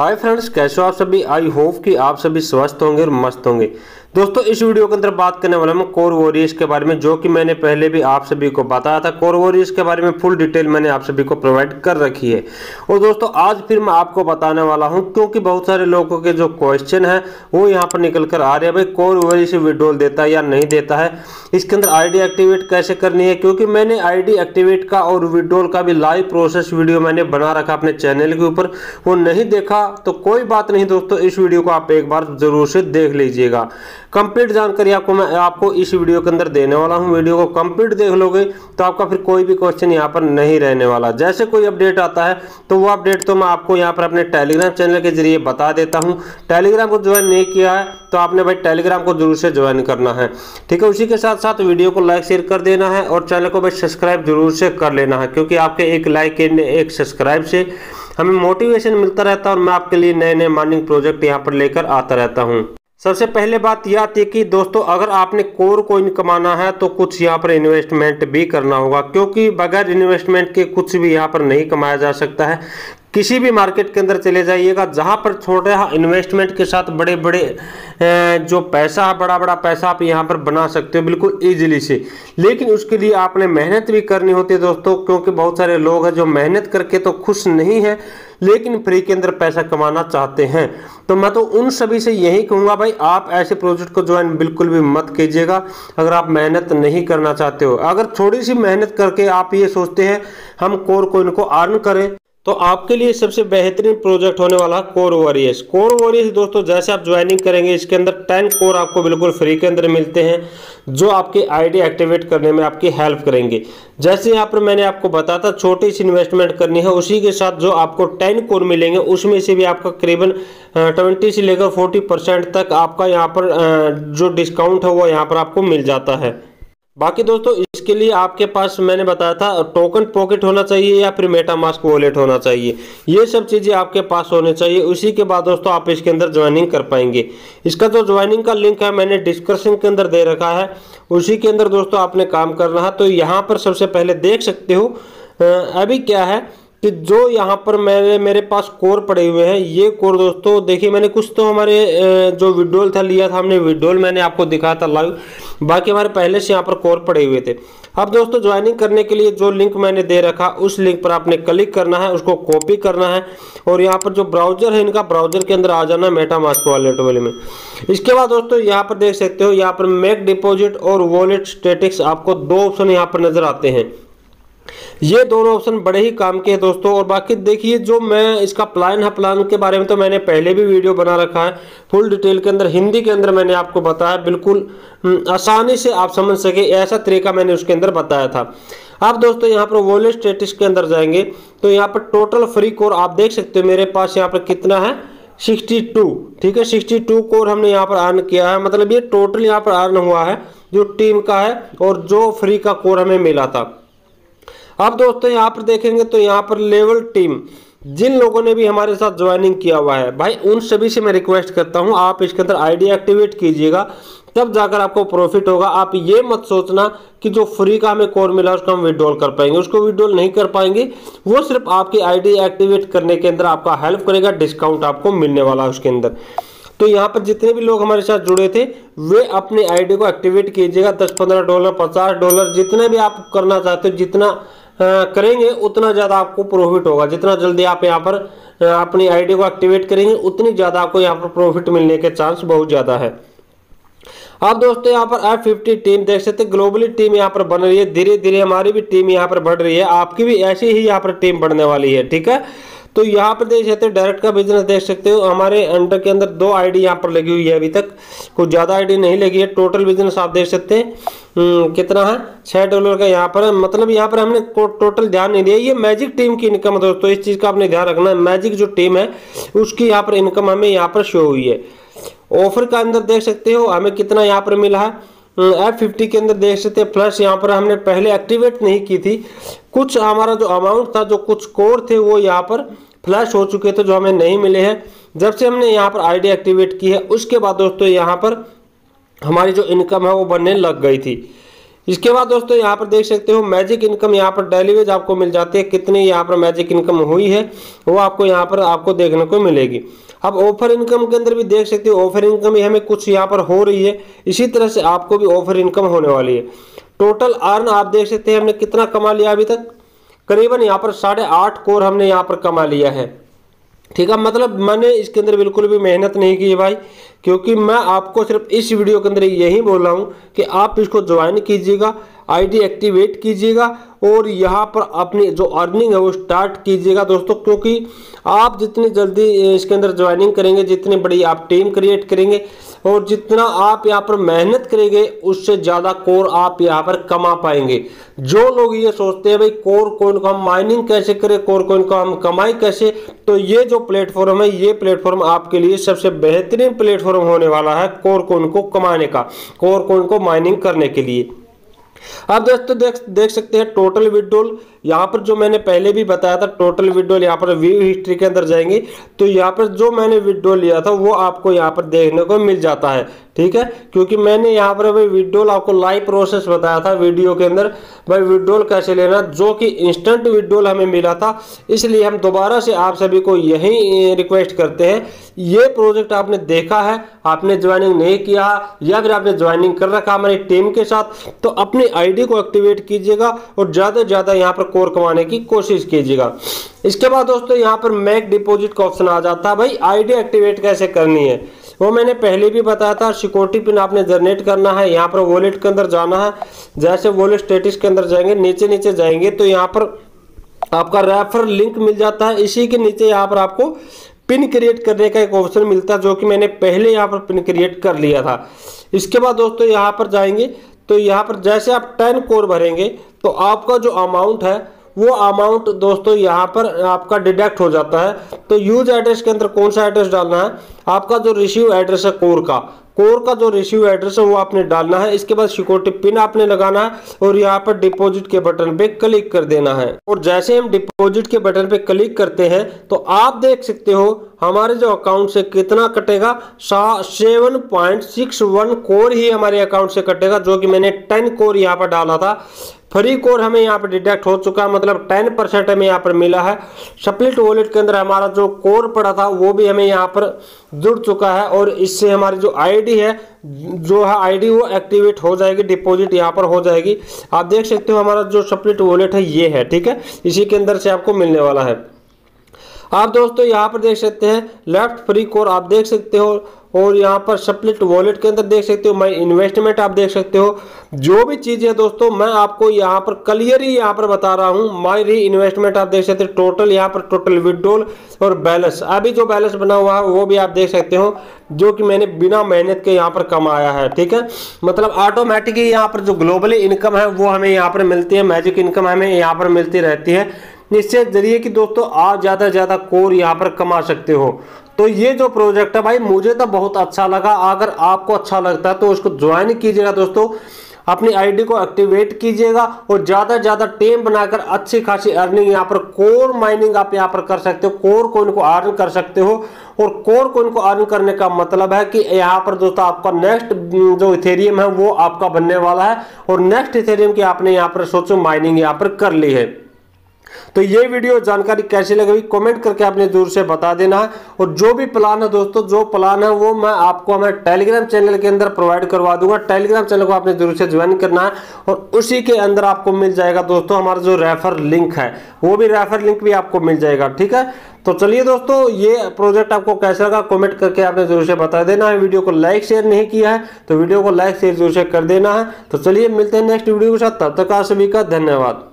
Hi friends, कैसे हो आप सभी। आई होप कि आप सभी स्वस्थ होंगे और मस्त होंगे। दोस्तों, इस वीडियो के अंदर बात करने वाला हूँ कोर वॉरियर्स के बारे में, जो कि मैंने पहले भी आप सभी को बताया था। कोर वॉरियर्स के बारे में फुल डिटेल मैंने आप सभी को प्रोवाइड कर रखी है। और दोस्तों, आज फिर मैं आपको बताने वाला हूँ, क्योंकि बहुत सारे लोगों के जो क्वेश्चन है वो यहाँ पर निकल कर आ रहे हैं, भाई कोर वॉरियर्स विड्रॉल देता है या नहीं देता है, इसके अंदर आई डी एक्टिवेट कैसे करनी है। क्योंकि मैंने आई डी एक्टिवेट का और विड्रॉल का भी लाइव प्रोसेस वीडियो मैंने बना रखा अपने चैनल के ऊपर, वो नहीं देखा तो कोई बात नहीं दोस्तों, इस वीडियो को आप एक बार जरूर से देख लीजिएगा। कंप्लीट जानकारी आपको मैं इस वीडियो के अंदर देने वाला हूं। वीडियो को कंप्लीट देख लोगे तो आपका फिर कोई भी क्वेश्चन यहां पर नहीं रहने वाला। जैसे कोई अपडेट आता है तो वो अपडेट तो मैं आपको यहां पर अपने टेलीग्राम चैनल के जरिए बता देता हूं। टेलीग्राम को ज्वाइन नहीं किया है तो आपने भाई टेलीग्राम को जरूर से ज्वाइन करना है, ठीक है। उसी के साथ साथ वीडियो को लाइक शेयर कर देना है और चैनल को भाई सब्सक्राइब जरूर से कर लेना है, क्योंकि आपके एक लाइक एक सब्सक्राइब से हमें मोटिवेशन मिलता रहता है और मैं आपके लिए नए नए माइनिंग प्रोजेक्ट यहाँ पर लेकर आता रहता हूँ। सबसे पहले बात यह आती है कि दोस्तों, अगर आपने कोर कॉइन कमाना है तो कुछ यहाँ पर इन्वेस्टमेंट भी करना होगा, क्योंकि बगैर इन्वेस्टमेंट के कुछ भी यहाँ पर नहीं कमाया जा सकता है। किसी भी मार्केट के अंदर चले जाइएगा, जहाँ पर छोटा इन्वेस्टमेंट के साथ बड़े बड़े जो पैसा है, बड़ा बड़ा पैसा आप यहाँ पर बना सकते हो बिल्कुल ईजिली से। लेकिन उसके लिए आपने मेहनत भी करनी होती है दोस्तों, क्योंकि बहुत सारे लोग हैं जो मेहनत करके तो खुश नहीं है लेकिन फ्री के अंदर पैसा कमाना चाहते हैं। तो मैं तो उन सभी से यही कहूँगा, भाई आप ऐसे प्रोजेक्ट को ज्वाइन बिल्कुल भी मत कीजिएगा अगर आप मेहनत नहीं करना चाहते हो। अगर थोड़ी सी मेहनत करके आप ये सोचते हैं हम कोर कॉइन को अर्न करें, तो आपके लिए सबसे बेहतरीन प्रोजेक्ट होने वाला है कोर वॉरियर्स। कोर वॉरियर्स दोस्तों, जैसे आप ज्वाइनिंग करेंगे इसके अंदर 10 कोर आपको बिल्कुल फ्री के अंदर मिलते हैं, जो आपके आईडी एक्टिवेट करने में आपकी हेल्प करेंगे। जैसे यहाँ पर मैंने आपको बताया था छोटी सी इन्वेस्टमेंट करनी है, उसी के साथ जो आपको 10 कोर मिलेंगे उसमें से भी आपका करीबन 20 से लेकर 40% तक आपका यहाँ पर जो डिस्काउंट है वो यहाँ पर आपको मिल जाता है। बाकी दोस्तों, इसके लिए आपके पास मैंने बताया था टोकन पॉकेट होना चाहिए या फिर मेटामास्क वॉलेट होना चाहिए, ये सब चीज़ें आपके पास होने चाहिए। उसी के बाद दोस्तों आप इसके अंदर ज्वाइनिंग कर पाएंगे। इसका जो ज्वाइनिंग का लिंक है मैंने डिस्क्रिप्शन के अंदर दे रखा है, उसी के अंदर दोस्तों आपने काम करना है। तो यहाँ पर सबसे पहले देख सकते हो अभी क्या है कि जो यहाँ पर मेरे पास कोर पड़े हुए हैं, ये कोर दोस्तों देखिए, मैंने कुछ तो हमारे जो विड्रॉल था लिया था हमने, विड्रॉल मैंने आपको दिखाया था लाइव। बाकी हमारे पहले से यहाँ पर कोर पड़े हुए थे। अब दोस्तों ज्वाइनिंग करने के लिए जो लिंक मैंने दे रखा उस लिंक पर आपने क्लिक करना है, उसको कॉपी करना है और यहाँ पर जो ब्राउजर है इनका, ब्राउजर के अंदर आ जाना है मेटामास्क वॉलेट वाले में। इसके बाद दोस्तों यहाँ पर देख सकते हो, यहाँ पर मेक डिपॉजिट और वॉलेट स्टेटिक्स आपको दो ऑप्शन यहाँ पर नजर आते हैं। ये दोनों ऑप्शन बड़े ही काम के हैं दोस्तों। और बाकी देखिए जो मैं इसका प्लान है, प्लान के बारे में तो मैंने पहले भी वीडियो बना रखा है फुल डिटेल के अंदर, हिंदी के अंदर मैंने आपको बताया, बिल्कुल आसानी से आप समझ सके ऐसा तरीका मैंने उसके अंदर बताया था। आप दोस्तों यहाँ पर वॉलेट स्टेटस के अंदर जाएंगे तो यहाँ पर टोटल फ्री कोर आप देख सकते हो मेरे पास यहाँ पर कितना है, 62, ठीक है। 62 कोर हमने यहाँ पर अर्न किया है, मतलब ये टोटल यहाँ पर अर्न हुआ है जो टीम का है और जो फ्री का कोर हमें मिला था। आप दोस्तों यहाँ पर देखेंगे तो यहाँ पर लेवल टीम, जिन लोगों ने भी हमारे साथ ज्वाइनिंग किया हुआ है, भाई उन सभी से मैं रिक्वेस्ट करता हूँ आप इसके अंदर आईडी एक्टिवेट कीजिएगा, तब जाकर आपको प्रॉफिट होगा। आप ये मत सोचना कि जो फ्री का हमें कोर मिला उसको हम विड्रॉल कर पाएंगे, उसको विड्रॉल नहीं कर पाएंगे। वो सिर्फ आपकी आईडी एक्टिवेट करने के अंदर आपका हेल्प करेगा, डिस्काउंट आपको मिलने वाला है उसके अंदर। तो यहाँ पर जितने भी लोग हमारे साथ जुड़े थे वे अपने आईडी को एक्टिवेट कीजिएगा। $10, $15, $50 जितने भी आप करना चाहते हो, जितना करेंगे उतना ज़्यादा आपको प्रॉफिट होगा। जितना जल्दी आप यहाँ पर अपनी आईडी को एक्टिवेट करेंगे उतनी ज़्यादा आपको यहाँ पर प्रॉफिट मिलने के चांस बहुत ज़्यादा है। आप दोस्तों यहाँ पर F50 टीम देख सकते हैं, ग्लोबली टीम यहाँ पर बन रही है, धीरे धीरे हमारी भी टीम यहाँ पर बढ़ रही है, आपकी भी ऐसी ही यहाँ पर टीम बढ़ने वाली है, ठीक है। तो यहाँ पर देख सकते हो डायरेक्ट का बिजनेस देख सकते हो, हमारे अंडर के अंदर 2 आईडी यहाँ पर लगी हुई है, अभी तक कुछ ज़्यादा आईडी नहीं लगी है। टोटल बिजनेस आप देख सकते हैं कितना है, $6 का यहाँ पर, मतलब यहाँ पर हमने टोटल ध्यान नहीं दिया। ये मैजिक टीम की इनकम है दोस्तों, इस चीज़ का आपने ध्यान रखना है। मैजिक जो टीम है उसकी यहाँ पर इनकम हमें यहाँ पर शो हुई है। ऑफर का अंदर देख सकते हो हमें कितना यहाँ पर मिला है, F50 के अंदर देख सकते हैं प्लस, यहाँ पर हमने पहले एक्टिवेट नहीं की थी, कुछ हमारा जो अमाउंट था, जो कुछ कोर थे वो यहाँ पर फ्लैश हो चुके थे जो हमें नहीं मिले हैं। जब से हमने यहाँ पर आईडी एक्टिवेट की है उसके बाद दोस्तों यहाँ पर हमारी जो इनकम है वो बनने लग गई थी। इसके बाद दोस्तों यहाँ पर देख सकते हो मैजिक इनकम यहाँ पर डेली वेज आपको मिल जाती है, कितनी यहाँ पर मैजिक इनकम हुई है वो आपको यहाँ पर आपको देखने को मिलेगी। अब ऑफर इनकम के अंदर भी देख सकते हो ऑफर इनकम हमें कुछ यहाँ पर हो रही है, इसी तरह से आपको भी ऑफर इनकम होने वाली है। टोटल अर्न आप देख सकते हैं हमने कितना कमा लिया अभी तक, करीबन यहाँ पर 8.5 कोर हमने यहाँ पर कमा लिया है। ठीक है, मतलब मैंने इसके अंदर बिल्कुल भी मेहनत नहीं की है भाई, क्योंकि मैं आपको सिर्फ इस वीडियो के अंदर यही बोल रहा हूँ कि आप इसको ज्वाइन कीजिएगा, आईडी एक्टिवेट कीजिएगा और यहाँ पर अपनी जो अर्निंग है वो स्टार्ट कीजिएगा दोस्तों, क्योंकि आप जितनी जल्दी इसके अंदर ज्वाइनिंग करेंगे, जितनी बड़ी आप टीम क्रिएट करेंगे और जितना आप यहाँ पर मेहनत करेंगे उससे ज़्यादा कोर आप यहाँ पर कमा पाएंगे। जो लोग ये सोचते हैं भाई कोर कॉइन को हम माइनिंग कैसे करें, कोर कॉइन को हम कमाई कैसे, तो ये जो प्लेटफॉर्म है ये प्लेटफॉर्म आपके लिए सबसे बेहतरीन प्लेटफॉर्म होने वाला है कोर कॉइन को कमाने का, कोर कॉइन को माइनिंग करने के लिए। अब दोस्तों देख सकते हैं टोटल विड्रॉल, यहाँ पर जो मैंने पहले भी बताया था टोटल विड्रॉल यहाँ पर व्यू हिस्ट्री के अंदर जाएंगे तो यहाँ पर जो मैंने विड्रॉल लिया था वो आपको यहाँ पर देखने को मिल जाता है। ठीक है, क्योंकि मैंने यहाँ पर भाई विड्रॉल आपको लाइव प्रोसेस बताया था वीडियो के अंदर भाई विड्रॉल कैसे लेना, जो कि इंस्टेंट विड्रॉल हमें मिला था, इसलिए हम दोबारा से आप सभी को यही रिक्वेस्ट करते हैं, ये प्रोजेक्ट आपने देखा है, आपने ज्वाइनिंग नहीं किया या फिर आपने ज्वाइनिंग कर रखा हमारी टीम के साथ, तो अपनी आईडी को एक्टिवेट कीजिएगा और ज़्यादा से ज़्यादा यहाँ पर कोर कमाने की कोशिश कीजिएगा। इसके बाद दोस्तों यहाँ पर मेक डिपॉजिट का ऑप्शन आ जाता है। भाई आईडी एक्टिवेट कैसे करनी है वो मैंने पहले भी बताया था, सिक्योरिटी पिन आपने जनरेट करना है, यहाँ पर वॉलेट के अंदर जाना है, जैसे वॉलेट स्टेटस के अंदर जाएंगे नीचे जाएंगे तो यहाँ पर आपका रेफर लिंक मिल जाता है, इसी के नीचे यहाँ पर आपको पिन क्रिएट करने का एक ऑप्शन मिलता है, जो कि मैंने पहले यहाँ पर पिन क्रिएट कर लिया था। इसके बाद दोस्तों यहाँ पर जाएंगे तो यहाँ पर जैसे आप 10 कोर भरेंगे तो आपका जो अमाउंट है वो अमाउंट दोस्तों यहाँ पर आपका डिडक्ट हो जाता है। तो यूज एड्रेस के अंदर कौन सा एड्रेस डालना है, आपका जो रिसीव एड्रेस है कोर का जो रिसीव एड्रेस है वो आपने डालना है। इसके बाद सिक्योरिटी पिन आपने लगाना है और यहाँ पर डिपॉजिट के बटन पे क्लिक कर देना है, और जैसे हम डिपॉजिट के बटन पे क्लिक करते हैं तो आप देख सकते हो हमारे जो अकाउंट से कितना कटेगा, 7.61 कोर ही हमारे अकाउंट से कटेगा, जो कि मैंने 10 कोर यहाँ पर डाला था। फ्री कोर हमें यहाँ पर डिडक्ट हो चुका है, मतलब 10% हमें यहाँ पर मिला है। स्प्लिट वॉलेट के अंदर हमारा जो कोर पड़ा था वो भी हमें यहाँ पर जुड़ चुका है, और इससे हमारी जो आईडी है वो एक्टिवेट हो जाएगी, डिपॉजिट यहाँ पर हो जाएगी। आप देख सकते हो हमारा जो स्प्लिट वॉलेट है ये है, ठीक है, इसी के अंदर से आपको मिलने वाला है। आप दोस्तों यहाँ पर देख सकते हैं लेफ्ट फ्री कोर आप देख सकते हो, और यहाँ पर स्प्लिट वॉलेट के अंदर देख सकते हो माई इन्वेस्टमेंट आप देख सकते हो। जो भी चीज़ है दोस्तों मैं आपको यहाँ पर क्लियर ही यहाँ पर बता रहा हूँ, माई री इन्वेस्टमेंट आप देख सकते हो, टोटल यहाँ पर टोटल विड्रॉल और बैलेंस, अभी जो बैलेंस बना हुआ है वो भी आप देख सकते हो, जो कि मैंने बिना मेहनत के यहाँ पर कमाया है। ठीक है, मतलब ऑटोमेटिक ही यहाँ पर जो ग्लोबली इनकम है वो हमें यहाँ पर मिलती है, मैजिक इनकम हमें यहाँ पर मिलती रहती है, निश्चय जरिए कि दोस्तों आप ज़्यादा से ज़्यादा कोर यहाँ पर कमा सकते हो। तो ये जो प्रोजेक्ट है भाई मुझे तो बहुत अच्छा लगा, अगर आपको अच्छा लगता है तो उसको ज्वाइन कीजिएगा दोस्तों, अपनी आईडी को एक्टिवेट कीजिएगा और ज़्यादा से ज़्यादा टीम बनाकर अच्छी खासी अर्निंग यहाँ पर कोर माइनिंग आप यहाँ पर कर सकते हो, कोर कॉइन को अर्न कर सकते हो। और कोर कॉइन को अर्न करने का मतलब है कि यहाँ पर दोस्तों आपका नेक्स्ट जो इथेरियम है वो आपका बनने वाला है, और नेक्स्ट इथेरियम की आपने यहाँ पर सोचो माइनिंग यहाँ पर कर ली है। तो ये वीडियो जानकारी कैसी लगी कमेंट करके आपने जरूर से बता देना है, और जो भी प्लान है दोस्तों वो मैं आपको हमारे टेलीग्राम चैनल के अंदर प्रोवाइड करवा दूंगा। टेलीग्राम चैनल को आपने जरूर से ज्वाइन करना है, और उसी के अंदर आपको मिल जाएगा दोस्तों हमारा जो रेफर लिंक है, वो भी रेफर लिंक भी आपको मिल जाएगा। ठीक है, तो चलिए दोस्तों ये प्रोजेक्ट आपको कैसा लगा कमेंट करके आपने जरूर से बता देना है। वीडियो को लाइक शेयर नहीं किया है तो वीडियो को लाइक शेयर जरूर से कर देना है। तो चलिए मिलते हैं नेक्स्ट वीडियो के साथ, तब तक आप सभी का धन्यवाद।